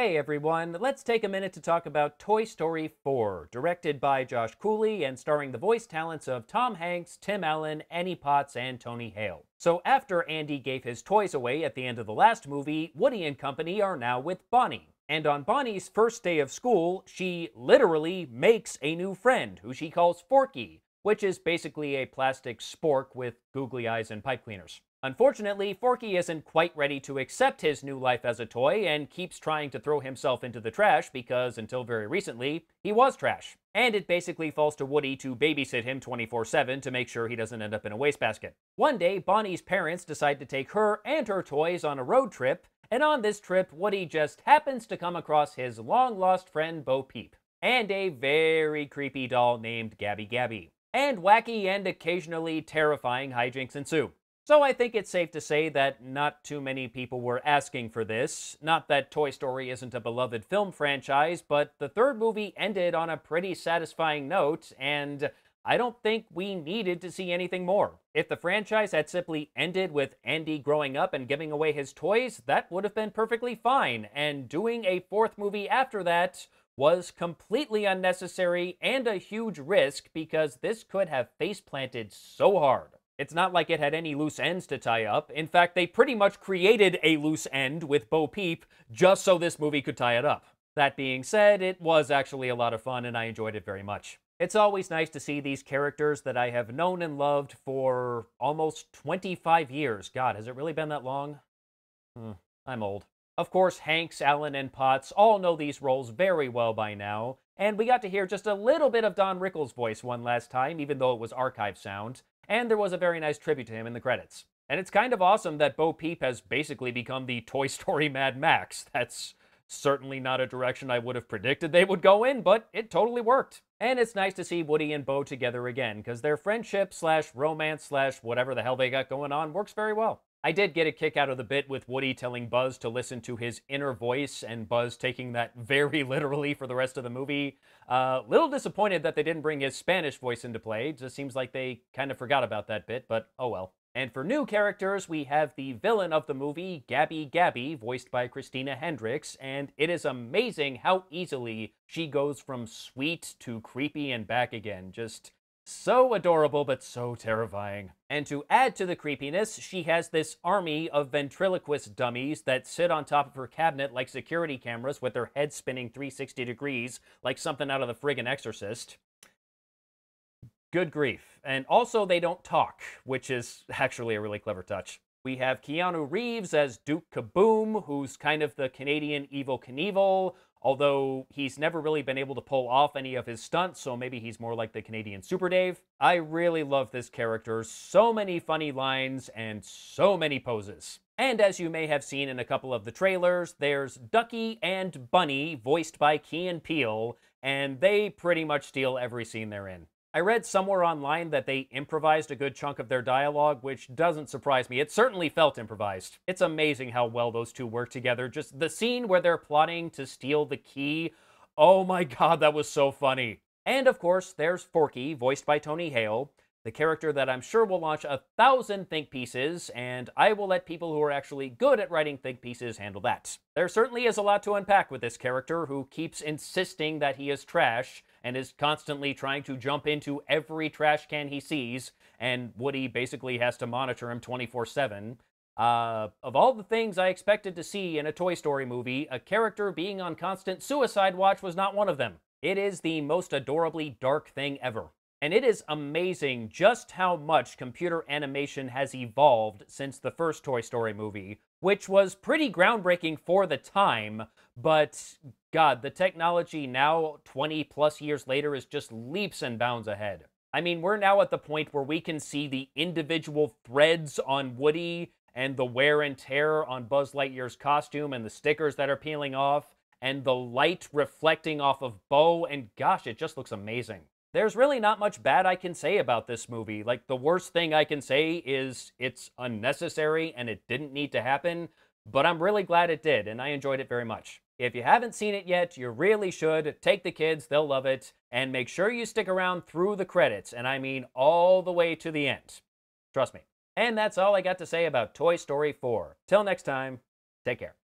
Hey everyone, let's take a minute to talk about Toy Story 4, directed by Josh Cooley and starring the voice talents of Tom Hanks, Tim Allen, Annie Potts, and Tony Hale. So after Andy gave his toys away at the end of the last movie, Woody and company are now with Bunny. And on Bonnie's first day of school, she literally makes a new friend, who she calls Forky, which is basically a plastic spork with googly eyes and pipe cleaners. Unfortunately, Forky isn't quite ready to accept his new life as a toy and keeps trying to throw himself into the trash because, until very recently, he was trash. And it basically falls to Woody to babysit him 24/7 to make sure he doesn't end up in a wastebasket. One day, Bonnie's parents decide to take her and her toys on a road trip, and on this trip, Woody just happens to come across his long-lost friend Bo Peep, and a very creepy doll named Gabby Gabby. And wacky and occasionally terrifying hijinks ensue. So I think it's safe to say that not too many people were asking for this. Not that Toy Story isn't a beloved film franchise, but the third movie ended on a pretty satisfying note, and I don't think we needed to see anything more. If the franchise had simply ended with Andy growing up and giving away his toys, that would have been perfectly fine, and doing a fourth movie after that was completely unnecessary and a huge risk because this could have face-planted so hard. It's not like it had any loose ends to tie up. In fact, they pretty much created a loose end with Bo Peep just so this movie could tie it up. That being said, it was actually a lot of fun and I enjoyed it very much. It's always nice to see these characters that I have known and loved for almost 25 years. God, has it really been that long? I'm old. Of course, Hanks, Allen, and Potts all know these roles very well by now, and we got to hear just a little bit of Don Rickles' voice one last time, even though it was archive sound, and there was a very nice tribute to him in the credits. And it's kind of awesome that Bo Peep has basically become the Toy Story Mad Max. That's certainly not a direction I would have predicted they would go in, but it totally worked. And it's nice to see Woody and Bo together again, because their friendship / romance / whatever the hell they got going on works very well. I did get a kick out of the bit with Woody telling Buzz to listen to his inner voice, and Buzz taking that very literally for the rest of the movie. Little disappointed that they didn't bring his Spanish voice into play. It just seems like they kind of forgot about that bit, but oh well. And for new characters, we have the villain of the movie, Gabby Gabby, voiced by Christina Hendricks, and it is amazing how easily she goes from sweet to creepy and back again. Just so adorable, but so terrifying. And to add to the creepiness, she has this army of ventriloquist dummies that sit on top of her cabinet like security cameras with their heads spinning 360 degrees like something out of The Friggin' Exorcist. Good grief. And also they don't talk, which is actually a really clever touch. We have Keanu Reeves as Duke Kaboom, who's kind of the Canadian Evel Knievel, although he's never really been able to pull off any of his stunts, so maybe he's more like the Canadian Super Dave. I really love this character. So many funny lines and so many poses. And as you may have seen in a couple of the trailers, there's Ducky and Bunny, voiced by Key and Peele, and they pretty much steal every scene they're in. I read somewhere online that they improvised a good chunk of their dialogue, which doesn't surprise me. It certainly felt improvised. It's amazing how well those two work together. Just the scene where they're plotting to steal the key. Oh my god, that was so funny. And of course, there's Forky, voiced by Tony Hale, the character that I'm sure will launch 1,000 think pieces, and I will let people who are actually good at writing think pieces handle that. There certainly is a lot to unpack with this character who keeps insisting that he is trash, and is constantly trying to jump into every trash can he sees, and Woody basically has to monitor him 24/7. Of all the things I expected to see in a Toy Story movie, a character being on constant suicide watch was not one of them. It is the most adorably dark thing ever. And it is amazing just how much computer animation has evolved since the first Toy Story movie, which was pretty groundbreaking for the time, but god, the technology now, 20-plus years later, is just leaps and bounds ahead. I mean, we're now at the point where we can see the individual threads on Woody, and the wear and tear on Buzz Lightyear's costume, and the stickers that are peeling off, and the light reflecting off of Bo, and gosh, it just looks amazing. There's really not much bad I can say about this movie. Like, the worst thing I can say is it's unnecessary and it didn't need to happen, but I'm really glad it did, and I enjoyed it very much. If you haven't seen it yet, you really should. Take the kids, they'll love it, and make sure you stick around through the credits, and I mean all the way to the end. Trust me. And that's all I got to say about Toy Story 4. Till next time, take care.